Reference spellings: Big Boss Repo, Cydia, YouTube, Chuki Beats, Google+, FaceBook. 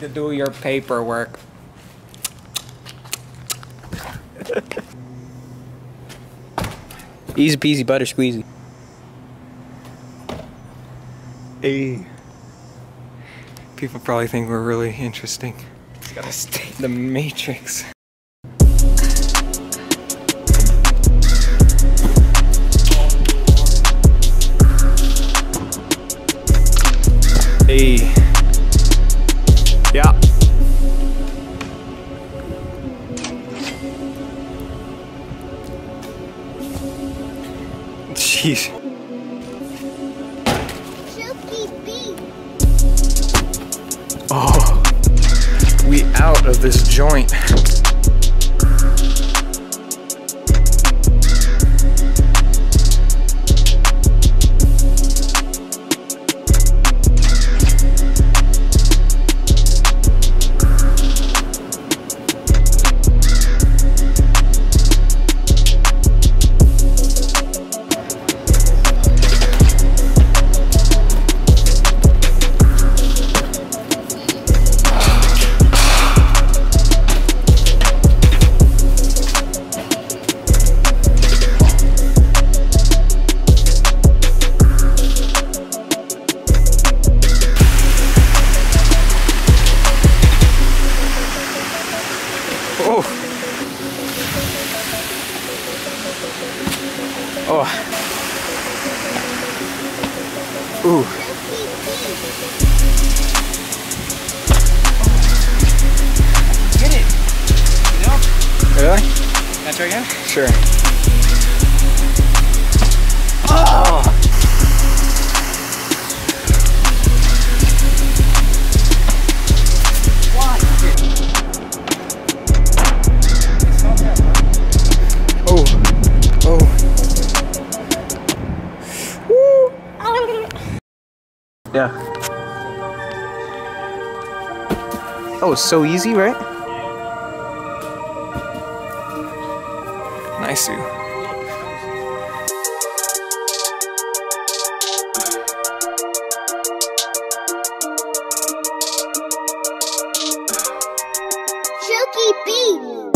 need to do your paperwork. Easy peasy, butter squeezy. Hey. People probably think we're really interesting. It's gotta stay in the matrix. Hey. Yeah. Jeez. Chuki Beats. Oh. We out of this joint. Oh. Ooh. Get it. You know? Really? Can I try again? Sure. Oh. Yeah. Oh, it's so easy, right? Yeah. Nice, dude. Chuki Beats.